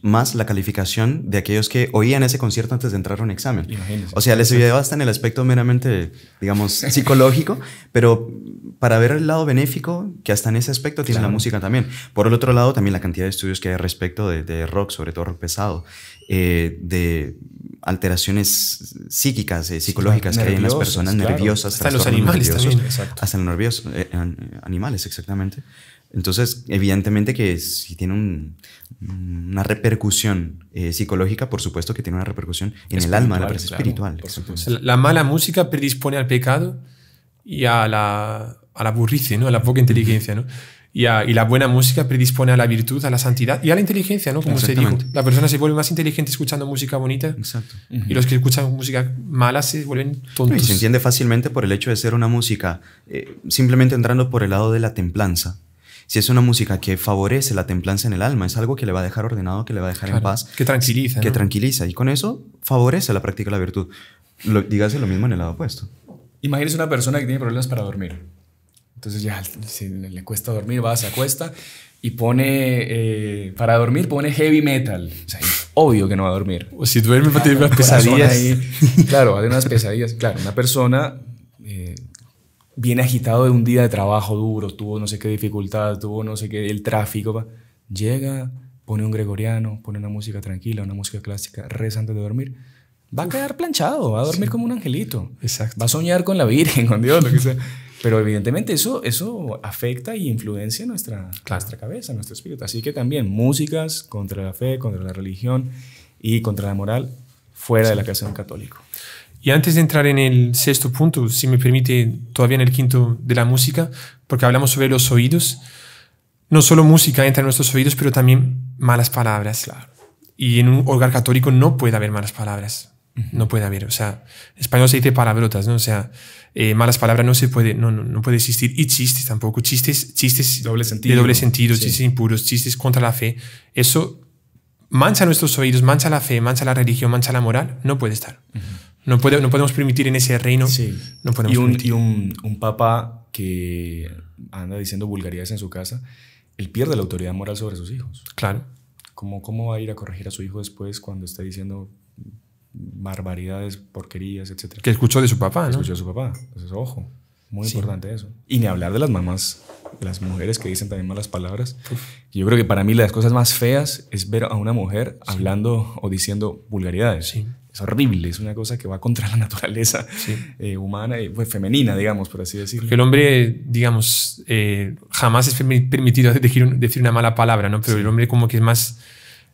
más la calificación de aquellos que oían ese concierto antes de entrar a un examen. Imagínense. O sea, les ayudaba hasta en el aspecto meramente, digamos, psicológico, pero para ver el lado benéfico que hasta en ese aspecto tiene la música también. Por el otro lado, también la cantidad de estudios que hay respecto de rock, sobre todo rock pesado, de alteraciones psíquicas, psicológicas que hay en las personas, nerviosas, hasta en los animales, exactamente. Entonces, evidentemente que si tiene una repercusión psicológica, por supuesto que tiene una repercusión en el alma, la parte espiritual. Por supuesto. La mala música predispone al pecado y a la burrice, ¿no? A la poca inteligencia, ¿no? Y la buena música predispone a la virtud, a la santidad y a la inteligencia, ¿no? Como se dijo, la persona se vuelve más inteligente escuchando música bonita. Exacto. Y los que escuchan música mala se vuelven tontos. Y se entiende fácilmente por el hecho de ser una música, simplemente entrando por el lado de la templanza. Si es una música que favorece la templanza en el alma, es algo que le va a dejar ordenado, que le va a dejar en paz. Que tranquiliza. Que tranquiliza. Y con eso favorece la práctica de la virtud. Dígase lo mismo en el lado opuesto. Imagínese una persona que tiene problemas para dormir. Entonces ya si le cuesta dormir, va, se acuesta y pone, para dormir pone heavy metal. O sea, obvio que no va a dormir. O si duerme va a tener unas pesadillas. Claro, va a tener unas pesadillas. Claro, una persona... viene agitado de un día de trabajo duro, tuvo no sé qué dificultad, tuvo no sé qué, el tráfico. Llega, pone un gregoriano, pone una música tranquila, una música clásica, reza antes de dormir. Va a quedar planchado, va a dormir como un angelito. Exacto. Va a soñar con la Virgen, con Dios, lo que sea. Pero evidentemente eso afecta y influencia nuestra cabeza, nuestro espíritu. Así que también músicas contra la fe, contra la religión y contra la moral fuera de la casa de un católico. Y antes de entrar en el sexto punto, si me permite, todavía en el quinto de la música, porque hablamos sobre los oídos, no solo música entra en nuestros oídos, pero también malas palabras. Claro. Y en un hogar católico no puede haber malas palabras. No puede haber, o sea, en español se dice palabrotas, ¿no? O sea, malas palabras no se puede, no puede existir. Y chistes tampoco, chistes doble sentido, de doble sentido, sí. Chistes impuros, chistes contra la fe. Eso mancha nuestros oídos, mancha la fe, mancha la religión, mancha la moral. No puede estar. No podemos permitir en ese reino. Sí. No podemos permitir. Y un papa que anda diciendo vulgaridades en su casa, él pierde la autoridad moral sobre sus hijos. Claro. ¿Cómo va a ir a corregir a su hijo después cuando está diciendo barbaridades, porquerías, etcétera? Que escuchó de su papá, ¿no? Escuchó de su papá. Entonces, ojo, muy importante eso. Y ni hablar de las mamás, de las mujeres que dicen también malas palabras. Uf. Yo creo que para mí las cosas más feas es ver a una mujer hablando o diciendo vulgaridades. Sí. Es horrible, es una cosa que va contra la naturaleza humana, pues, femenina, digamos, por así decirlo. Porque el hombre, digamos, jamás es permitido decir una mala palabra, ¿no? Pero el hombre como que es más...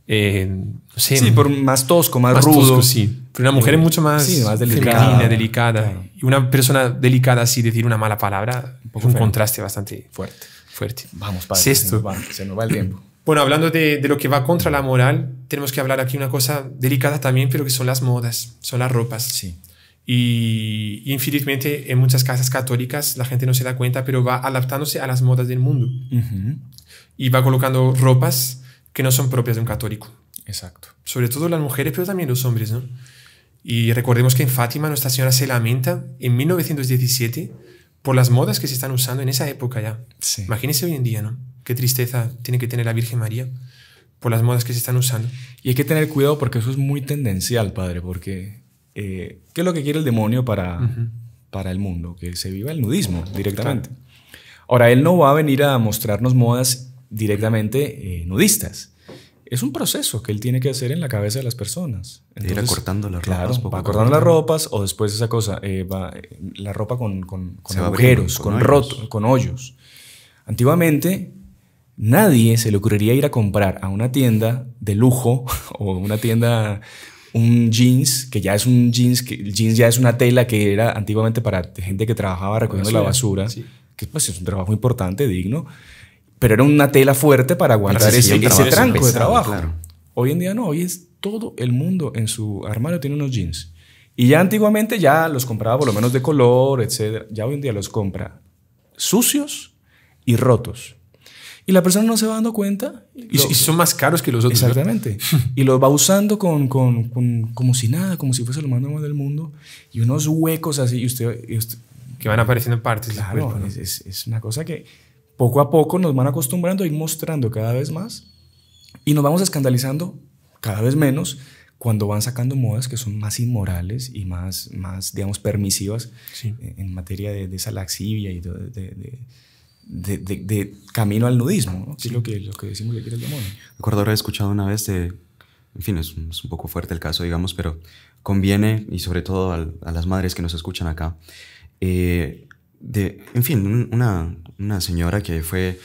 no sé, por más tosco, más rudo. Tosco, sí. Pero una mujer es mucho más, más delicada, femenina, delicada. Claro. Y una persona delicada así decir una mala palabra es un contraste bastante fuerte. Vamos, padre, sexto. Se nos va el tiempo. Bueno, hablando de lo que va contra la moral, tenemos que hablar aquí una cosa delicada también, pero que son las modas, son las ropas. Sí. Y infelizmente en muchas casas católicas la gente no se da cuenta, pero va adaptándose a las modas del mundo. Y va colocando ropas que no son propias de un católico. Exacto. Sobre todo las mujeres, pero también los hombres, ¿no? Y recordemos que en Fátima Nuestra Señora se lamenta en 1917 por las modas que se están usando en esa época ya. Sí. Imagínense hoy en día, ¿no? Qué tristeza tiene que tener la Virgen María por las modas que se están usando. Y hay que tener cuidado porque eso es muy tendencial, padre, porque ¿qué es lo que quiere el demonio para el mundo? Que se viva el nudismo directamente. Claro. Ahora, él no va a venir a mostrarnos modas directamente nudistas. Es un proceso que él tiene que hacer en la cabeza de las personas. Entonces, ir acortando las ropas. Claro, va acortando las ropas o después esa cosa, la ropa con agujeros, con rotos, con hoyos. Antiguamente... nadie se le ocurriría ir a comprar a una tienda de lujo o una tienda, un jeans, que ya es un jeans, que el jeans ya es una tela que era antiguamente para gente que trabajaba recogiendo la basura, que pues es un trabajo importante, digno, pero era una tela fuerte para guardar ese tranco de trabajo. Claro. Hoy en día no, hoy es todo el mundo en su armario tiene unos jeans. Y ya antiguamente ya los compraba por lo menos de color, etc. Ya hoy en día los compra sucios y rotos. Y la persona no se va dando cuenta. Y son más caros que los otros. Exactamente. Y los va usando como si nada, como si fuese lo más normal del mundo. Y unos huecos así. Y usted que van apareciendo en partes. Claro, cuerpo, ¿no? es una cosa que poco a poco nos van acostumbrando a ir mostrando cada vez más. Y nos vamos escandalizando cada vez menos cuando van sacando modas que son más inmorales y más digamos, permisivas en materia de esa laxivia y de camino al nudismo, ¿no? Sí. Es lo que decimos que quiere el demonio. Recuerdo haber escuchado una vez de... En fin, es un poco fuerte el caso, digamos, pero conviene, y sobre todo a las madres que nos escuchan acá, una señora que fue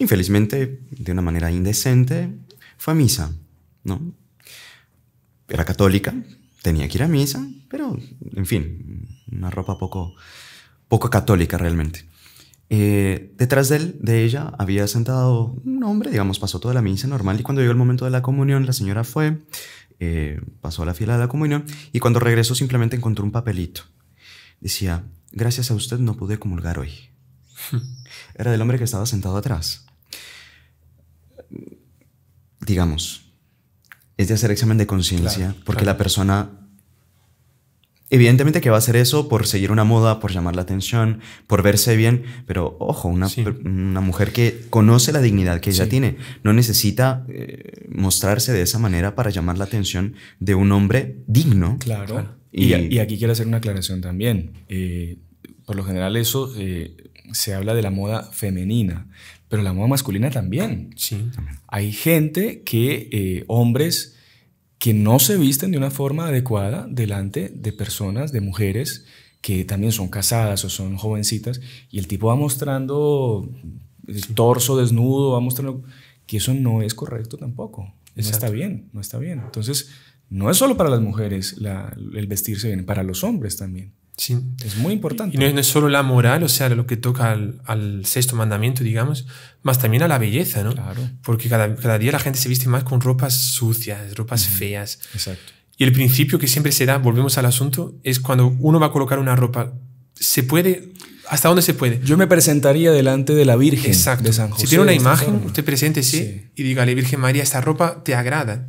Infelizmente, de una manera indecente, fue a misa, ¿no? Era católica, tenía que ir a misa, pero, en fin, una ropa poco católica realmente. Detrás de ella había sentado un hombre, digamos, pasó toda la misa normal, y cuando llegó el momento de la comunión, la señora fue, pasó a la fila de la comunión, y cuando regresó simplemente encontró un papelito. Decía, gracias a usted no pude comulgar hoy. Era del hombre que estaba sentado atrás. Digamos, es de hacer examen de conciencia, claro, porque la persona... Evidentemente que va a hacer eso por seguir una moda, por llamar la atención, por verse bien, pero ojo, una mujer que conoce la dignidad que ella tiene, no necesita mostrarse de esa manera para llamar la atención de un hombre digno. Claro. Y aquí quiero hacer una aclaración también. Por lo general eso se habla de la moda femenina, pero la moda masculina también. Sí. Hay gente que, hombres... que no se visten de una forma adecuada delante de personas, de mujeres que también son casadas o son jovencitas, y el tipo va mostrando el torso desnudo, va mostrando que eso no es correcto tampoco. Exacto. No está bien, no está bien. Entonces, no es solo para las mujeres el vestirse bien, para los hombres también. Sí. Es muy importante. Y no es solo la moral, o sea, lo que toca al sexto mandamiento, digamos, más también a la belleza, ¿no? Claro. Porque cada día la gente se viste más con ropas sucias, ropas feas. Exacto. Y el principio que siempre se da, volvemos al asunto, es cuando uno va a colocar una ropa, se puede... ¿Hasta dónde se puede? Yo me presentaría delante de la Virgen de San José. Si tiene una imagen, usted preséntese y dígale, Virgen María, esta ropa te agrada.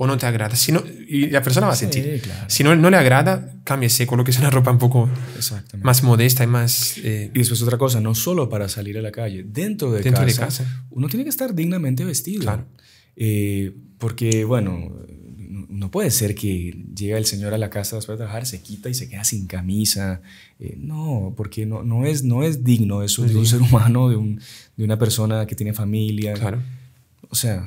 O no te agrada. Si no, y la persona va a sentir. Claro. Si no le agrada, cámbiese, colóquese una ropa un poco más modesta y más... Y después otra cosa, no solo para salir a la calle. Dentro de casa, uno tiene que estar dignamente vestido. Claro. Porque, bueno, no puede ser que llega el señor a la casa después de trabajar, se quita y se queda sin camisa. No, porque no es digno eso de un ser humano, de una persona que tiene familia. Claro. O sea...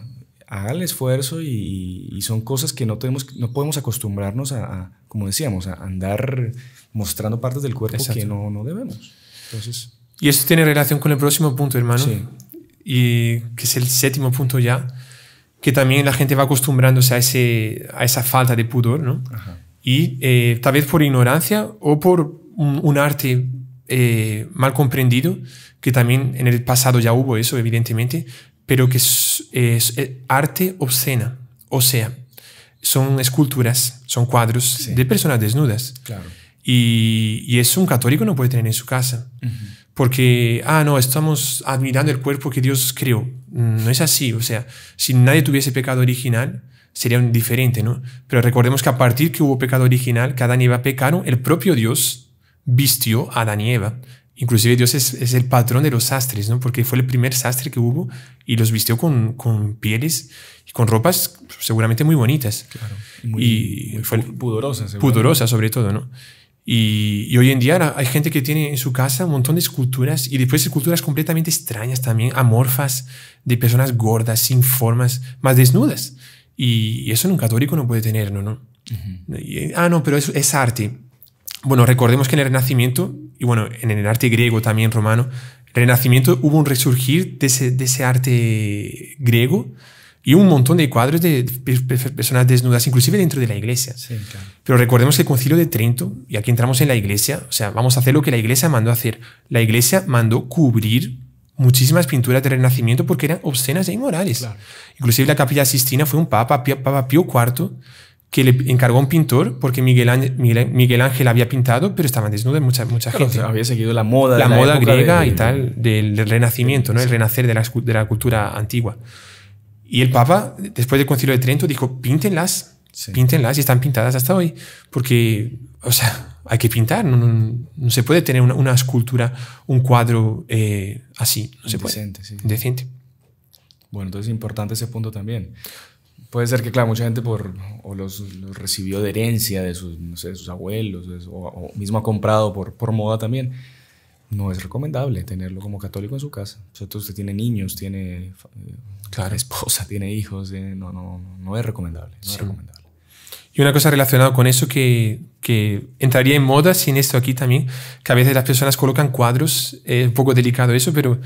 haga el esfuerzo y son cosas que no podemos acostumbrarnos a, como decíamos, a andar mostrando partes del cuerpo que no debemos. Entonces, y eso tiene relación con el próximo punto, hermano, y que es el séptimo punto ya, que también la gente va acostumbrándose a esa falta de pudor, ¿no? Ajá. Y tal vez por ignorancia o por un arte mal comprendido, que también en el pasado ya hubo eso, evidentemente, pero que es arte obscena. O sea, son esculturas, son cuadros de personas desnudas. Claro. Y eso un católico no puede tener en su casa. Porque, no, estamos admirando el cuerpo que Dios creó. No es así. O sea, si nadie tuviese pecado original, sería diferente, ¿no? Pero recordemos que a partir que hubo pecado original, que Adán y Eva pecaron, el propio Dios vistió a Adán y Eva. Inclusive Dios es el patrón de los sastres, ¿no? Porque fue el primer sastre que hubo y los vistió con pieles y con ropas seguramente muy bonitas. Claro. Muy pudorosas. Pudorosas sobre todo, ¿no? Y hoy en día hay gente que tiene en su casa un montón de esculturas y después esculturas completamente extrañas también, amorfas, de personas gordas, sin formas, más desnudas. Y eso en un católico no puede tener, ¿no? No, pero es arte. Bueno, recordemos que en el Renacimiento, y bueno, en el arte griego también, romano, el Renacimiento hubo un resurgir de ese arte griego y un montón de cuadros de personas desnudas, inclusive dentro de la iglesia. Sí, claro. Pero recordemos que el Concilio de Trento, y aquí entramos en la iglesia, o sea, vamos a hacer lo que la iglesia mandó hacer. La iglesia mandó cubrir muchísimas pinturas del Renacimiento porque eran obscenas e inmorales. Claro. Inclusive la Capilla Sistina fue un Papa Pío IV, que le encargó a un pintor porque Miguel Ángel había pintado, pero estaban desnudos mucha gente. O sea, había seguido la moda griega y tal del Renacimiento, ¿no? El renacer de la cultura antigua. Y el Papa, después del Concilio de Trento, dijo, píntenlas, y están pintadas hasta hoy. Porque, o sea, hay que pintar, no se puede tener una escultura, un cuadro así, no se puede. Decente. Bueno, entonces es importante ese punto también. Puede ser que, claro, mucha gente los recibió de herencia de sus, no sé, de sus abuelos o mismo ha comprado por moda también. No es recomendable tenerlo como católico en su casa. O sea, usted tiene niños, tiene esposa, tiene hijos. No es recomendable. No es recomendable. Y una cosa relacionada con eso que entraría en moda sin esto aquí también, que a veces las personas colocan cuadros, es un poco delicado eso, pero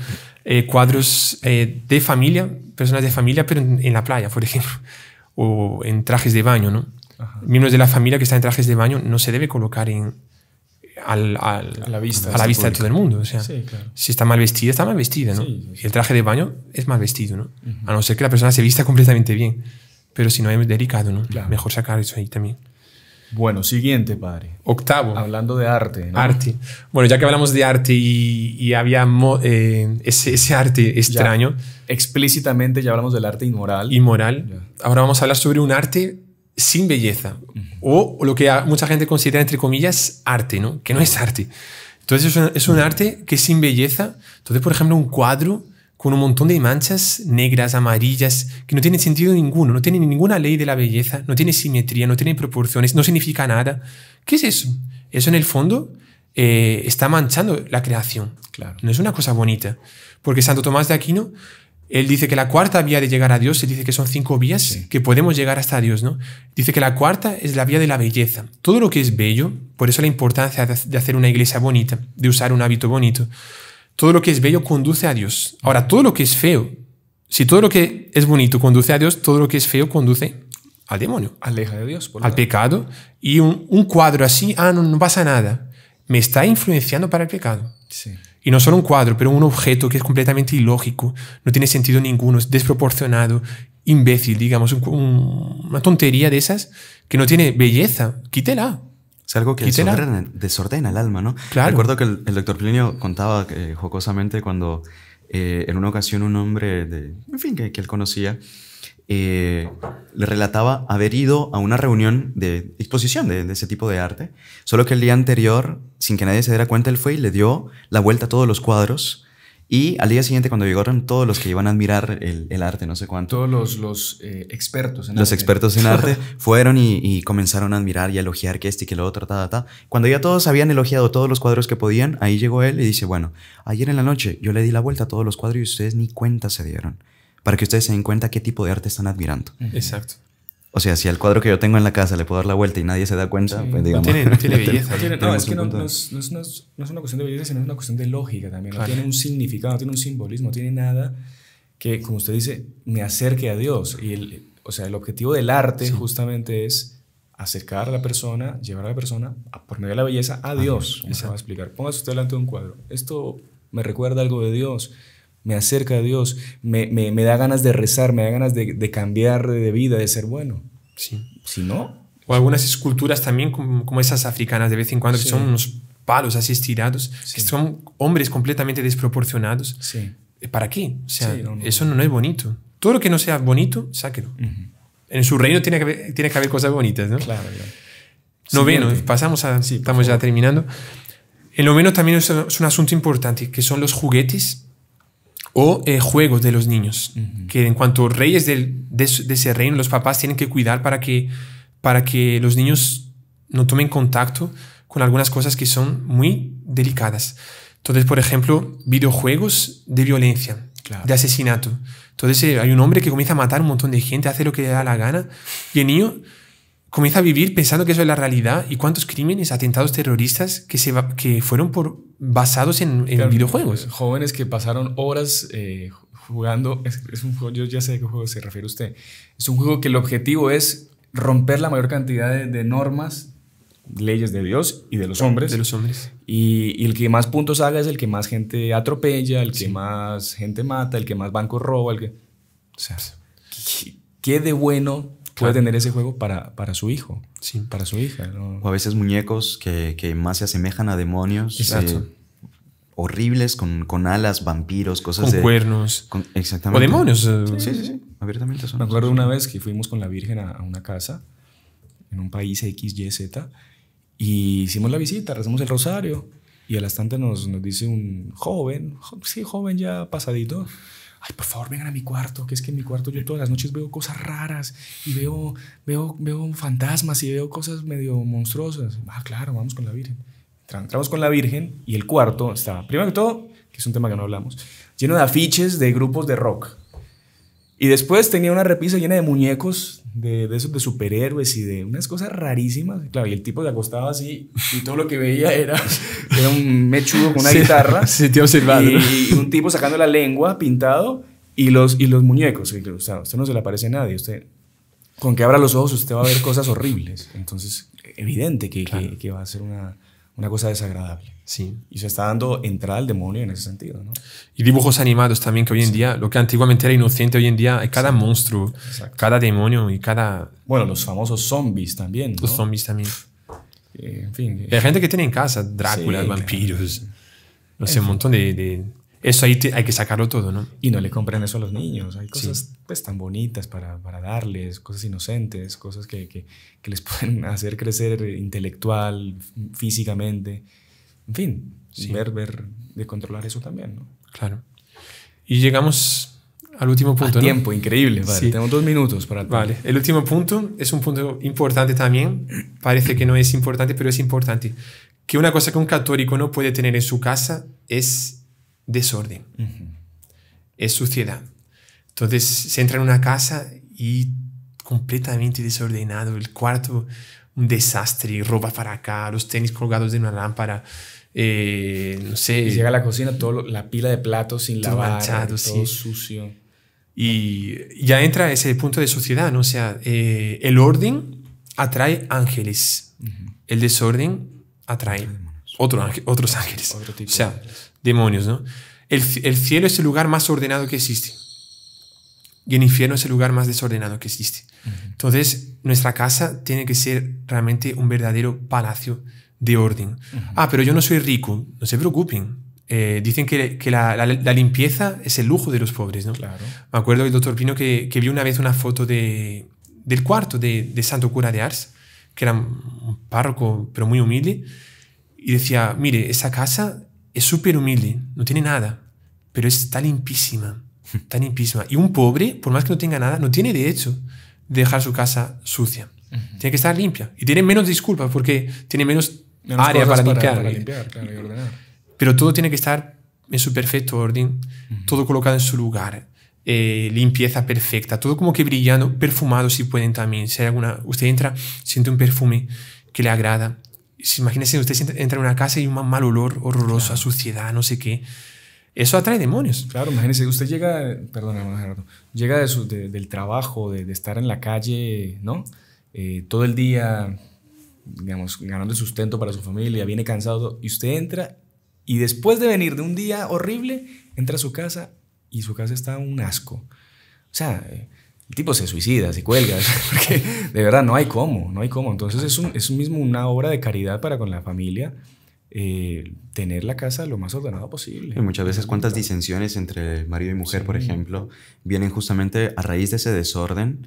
cuadros de familia, personas de familia, pero en la playa, por ejemplo, o en trajes de baño, ¿no? Ajá. Miembros de la familia que están en trajes de baño no se debe colocar a la vista de todo el mundo. O sea, sí, claro. Si está mal vestida, ¿no? Sí, sí. Y el traje de baño es mal vestido, ¿no? A no ser que la persona se vista completamente bien. Pero si no es delicado, ¿no? Claro. Mejor sacar eso ahí también. Bueno, siguiente, padre. Octavo. Hablando de arte, ¿no? Arte. Bueno, ya que hablamos de arte y había ese arte extraño. Ya, explícitamente ya hablamos del arte inmoral. Inmoral. Ya. Ahora vamos a hablar sobre un arte sin belleza. O lo que mucha gente considera, entre comillas, arte, ¿no? Que no es arte. Entonces es un arte que es sin belleza. Entonces, por ejemplo, un cuadro con un montón de manchas negras, amarillas, que no tienen sentido ninguno, no tienen ninguna ley de la belleza, no tiene simetría, no tiene proporciones, no significa nada. ¿Qué es eso? Eso en el fondo está manchando la creación. Claro. No es una cosa bonita. Porque Santo Tomás de Aquino, él dice que la cuarta vía de llegar a Dios, él dice que son 5 vías que podemos llegar hasta Dios, ¿no? Dice que la cuarta es la vía de la belleza. Todo lo que es bello, por eso la importancia de hacer una iglesia bonita, de usar un hábito bonito. Todo lo que es bello conduce a Dios. Ahora, todo lo que es feo, si todo lo que es bonito conduce a Dios, todo lo que es feo conduce al demonio. Aleja de Dios. Al pecado. Y un cuadro así, no pasa nada. Me está influenciando para el pecado. Sí. Y no solo un cuadro, pero un objeto que es completamente ilógico, no tiene sentido ninguno, es desproporcionado, imbécil, digamos, una tontería de esas que no tiene belleza. Quítela. Es algo que desordena el alma, ¿no? Claro. Recuerdo que el doctor Plinio contaba jocosamente cuando en una ocasión un hombre, que él conocía, le relataba haber ido a una reunión de exposición de ese tipo de arte, solo que el día anterior, sin que nadie se diera cuenta, él fue y le dio la vuelta a todos los cuadros. Y al día siguiente, cuando llegaron todos los que iban a admirar el arte, no sé cuánto. Todos los expertos en arte. Los expertos en arte fueron y comenzaron a admirar y a elogiar que este y que lo otro, Cuando ya todos habían elogiado todos los cuadros que podían, ahí llegó él y dice, bueno, ayer en la noche yo le di la vuelta a todos los cuadros y ustedes ni cuenta se dieron. Para que ustedes se den cuenta qué tipo de arte están admirando. Exacto. O sea, si al cuadro que yo tengo en la casa le puedo dar la vuelta y nadie se da cuenta, sí, pues digamos... No tiene belleza. No, es que no es una cuestión de belleza, sino es una cuestión de lógica también. No tiene un significado, no tiene un simbolismo, no tiene nada que, como usted dice, me acerque a Dios. Y el objetivo del arte justamente es acercar a la persona, llevar a la persona, por medio de la belleza, a Dios. Como se va a explicar. Póngase usted delante de un cuadro. Esto me recuerda algo de Dios. Me acerca a Dios, me da ganas de rezar, me da ganas de cambiar de vida, de ser bueno. Sí. Si no... O algunas esculturas también, como esas africanas de vez en cuando, que son unos palos así estirados, que son hombres completamente desproporcionados. Sí. ¿Para qué? O sea, eso no es bonito. Todo lo que no sea bonito, sáquelo. En su reino tiene que haber cosas bonitas, ¿no? Claro, claro. Noveno, pasamos a... Sí, estamos ya terminando. El noveno también es un asunto importante, que son los juguetes o juegos de los niños, que en cuanto reyes de ese reino, los papás tienen que cuidar para que los niños no tomen contacto con algunas cosas que son muy delicadas. Entonces, por ejemplo, videojuegos de violencia, de asesinato. Entonces hay un hombre que comienza a matar a un montón de gente, hace lo que le da la gana, y el niño comienza a vivir pensando que eso es la realidad. ¿Y cuántos crímenes, atentados terroristas que fueron basados en videojuegos? Jóvenes que pasaron horas jugando. Yo ya sé a qué juego se refiere usted. Es un juego que el objetivo es romper la mayor cantidad de normas, leyes de Dios y de los hombres. De los hombres. Y el que más puntos haga es el que más gente atropella, el que más gente mata, el que más bancos roba. O sea, ¿qué de bueno puede tener ese juego para su hijo, para su hija? ¿No? O a veces muñecos que más se asemejan a demonios. Exacto. Horribles, con alas, vampiros, cosas con cuernos. Exactamente. O demonios. Sí. Abiertamente son. Me acuerdo una vez que fuimos con la Virgen a una casa, en un país XYZ, y hicimos la visita, rezamos el rosario, y al instante nos dice un joven ya pasadito, ay, por favor, vengan a mi cuarto, que es que en mi cuarto yo todas las noches veo cosas raras y veo fantasmas y veo cosas medio monstruosas. Ah, claro, vamos con la Virgen. Entramos con la Virgen y el cuarto estaba, primero que todo, que es un tema que no hablamos, lleno de afiches de grupos de rock. Y después tenía una repisa llena de muñecos, de esos de superhéroes y de unas cosas rarísimas. Claro, y el tipo se acostaba así y todo lo que veía era un mechudo con una guitarra. Sí, tío, observando. Y un tipo sacando la lengua, pintado, y los muñecos. O sea, usted no se le aparece a nadie. Usted, con que abra los ojos, usted va a ver cosas horribles. Entonces, evidente que va a ser una cosa desagradable. Sí. Y se está dando entrada al demonio en ese sentido, ¿no? Y dibujos animados también, que hoy en día, lo que antiguamente era inocente, hoy en día hay cada monstruo, cada demonio y cada... Bueno, los famosos zombies también, ¿no? Los zombies también. En fin. Hay gente que tiene en casa Drácula, sí, vampiros, claro. No sé, un montón de... Eso ahí hay que sacarlo todo, ¿no? Y no le compren eso a los niños. Hay cosas pues tan bonitas para darles, cosas inocentes, cosas que les pueden hacer crecer intelectual, físicamente. En fin, de controlar eso también, ¿no? Claro. Y llegamos al último punto, ¿no? Tiempo, increíble. Vale, tenemos 2 minutos para... Vale, el último punto es un punto importante también. Parece que no es importante, pero es importante. Que una cosa que un católico no puede tener en su casa es... desorden, es suciedad. Entonces se entra en una casa y completamente desordenado, el cuarto un desastre, ropa para acá, los tenis colgados de una lámpara, no sé. Y llega a la cocina todo, la pila de platos sin todo lavar, manchado, todo sucio. Y ya entra ese punto de suciedad, ¿no? O sea, el orden atrae ángeles, el desorden atrae otros ángeles, otro tipo, o sea, demonios, ¿no? El cielo es el lugar más ordenado que existe. Y el infierno es el lugar más desordenado que existe. Entonces, nuestra casa tiene que ser realmente un verdadero palacio de orden. Ah, pero yo no soy rico. No se preocupen. Dicen que la limpieza es el lujo de los pobres, ¿no? Claro. Me acuerdo del doctor Plinio que vio una vez una foto del cuarto de Santo Cura de Ars, que era un párroco, pero muy humilde. Y decía, mire, esa casa... es súper humilde, no tiene nada, pero está limpísima, tan limpísima. Y un pobre, por más que no tenga nada, no tiene derecho de dejar su casa sucia. Tiene que estar limpia. Y tiene menos disculpas porque tiene menos área para limpiar. Para limpiar, claro, y ordenar. Pero todo tiene que estar en su perfecto orden, todo colocado en su lugar, limpieza perfecta, todo como que brillando, perfumado si pueden también. Si hay alguna, usted entra, siente un perfume que le agrada. Imagínese, usted entra en una casa y hay un mal olor horroroso, a suciedad, no sé qué. Eso atrae demonios. Claro, imagínese, usted llega, perdóname, Gerardo, llega del trabajo, de estar en la calle, ¿no? Todo el día, digamos, ganando el sustento para su familia, viene cansado, y usted entra, y después de venir de un día horrible, entra a su casa, y su casa está un asco. O sea... el tipo se suicida, se cuelga, porque de verdad no hay cómo, no hay cómo. Entonces es una obra de caridad para con la familia, tener la casa lo más ordenada posible. Y muchas veces cuántas disensiones entre marido y mujer, por ejemplo, vienen justamente a raíz de ese desorden,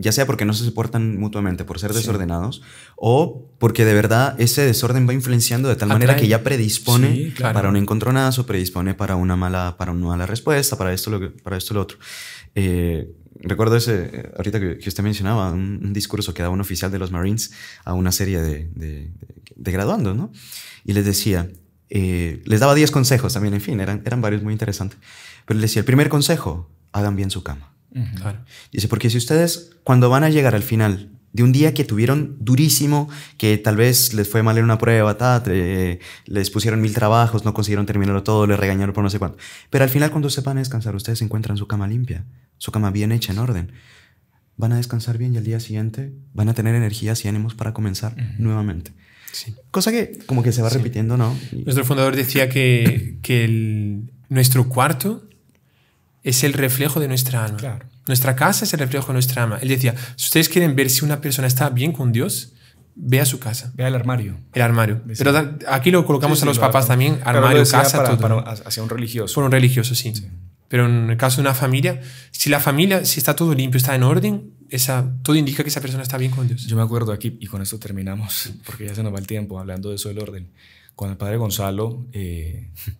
ya sea porque no se soportan mutuamente, por ser desordenados, o porque de verdad ese desorden va influenciando de tal manera que ya predispone para un encontronazo, predispone para una mala respuesta, para esto lo otro. Recuerdo ese, ahorita que usted mencionaba, un discurso que daba un oficial de los Marines a una serie de graduandos, ¿no? Y les decía, les daba 10 consejos también, en fin, eran varios muy interesantes. Pero les decía, el primer consejo, hagan bien su cama. Claro. Dice, porque si ustedes, cuando van a llegar al final de un día que tuvieron durísimo, que tal vez les fue mal en una prueba, les pusieron 1000 trabajos, no consiguieron terminarlo todo, les regañaron por no sé cuánto. Pero al final, cuando se van a descansar, ustedes encuentran su cama limpia, su cama bien hecha, en orden. Van a descansar bien y al día siguiente van a tener energías y ánimos para comenzar nuevamente. Sí. Cosa que como que se va repitiendo, ¿no? Nuestro fundador decía que nuestro cuarto es el reflejo de nuestra alma. Claro. Nuestra casa es el reflejo de nuestra alma. Él decía, si ustedes quieren ver si una persona está bien con Dios, vea su casa. Vea el armario. El armario. Pero aquí lo colocamos a los papás también. Armario, casa, todo. Hacia un religioso. Por un religioso, sí. Pero en el caso de una familia, si está todo limpio, está en orden, todo indica que esa persona está bien con Dios. Yo me acuerdo aquí, y con esto terminamos, porque ya se nos va el tiempo, hablando de eso del orden. Cuando el padre Gonzalo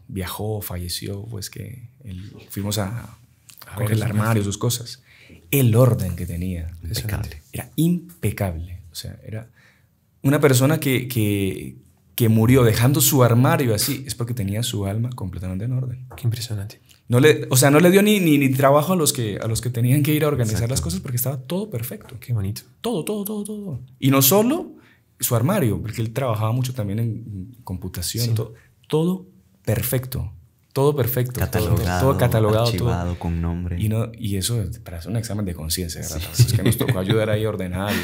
viajó, falleció, pues que fuimos a ver el armario, sus cosas. El orden que tenía era impecable. O sea, era una persona que, que, que murió dejando su armario así, es porque tenía su alma completamente en orden. Qué impresionante. No le, o sea, no le dio ni trabajo a los que tenían que ir a organizar las cosas, porque estaba todo perfecto. Qué bonito. Todo. Y no solo su armario, porque él trabajaba mucho también en computación. Sí. Todo perfecto. Todo catalogado, archivado, todo con nombre. Y eso para hacer un examen de conciencia, ¿verdad? Sí. Es que nos tocó ayudar ahí a ordenar.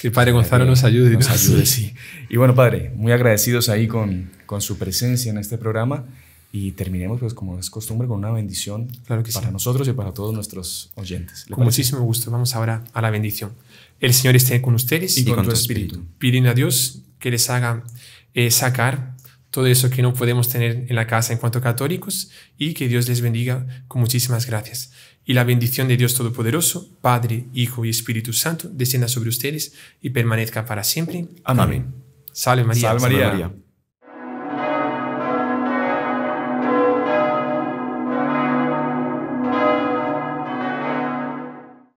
Que el Padre Gonzalo nos ayude. Sí. Y bueno, Padre, muy agradecidos ahí con su presencia en este programa. Y terminemos, pues, como es costumbre, con una bendición para nosotros y para todos nuestros oyentes. Con muchísimo gusto. Vamos ahora a la bendición. El Señor esté con ustedes y con tu espíritu. Piden a Dios que les haga sacar todo eso que no podemos tener en la casa en cuanto a católicos, y que Dios les bendiga con muchísimas gracias. Y la bendición de Dios Todopoderoso, Padre, Hijo y Espíritu Santo, descienda sobre ustedes y permanezca para siempre. Amén. Salve María. Salve María.